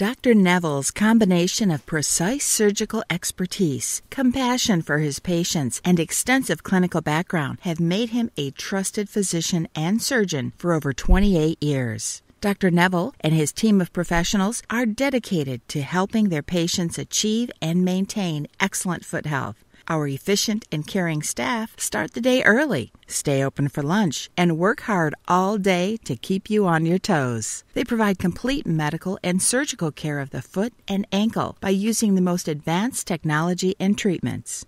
Dr. Neville's combination of precise surgical expertise, compassion for his patients, and extensive clinical background have made him a trusted physician and surgeon for over 28 years. Dr. Neville and his team of professionals are dedicated to helping their patients achieve and maintain excellent foot health. Our efficient and caring staff start the day early, stay open for lunch, and work hard all day to keep you on your toes. They provide complete medical and surgical care of the foot and ankle by using the most advanced technology and treatments.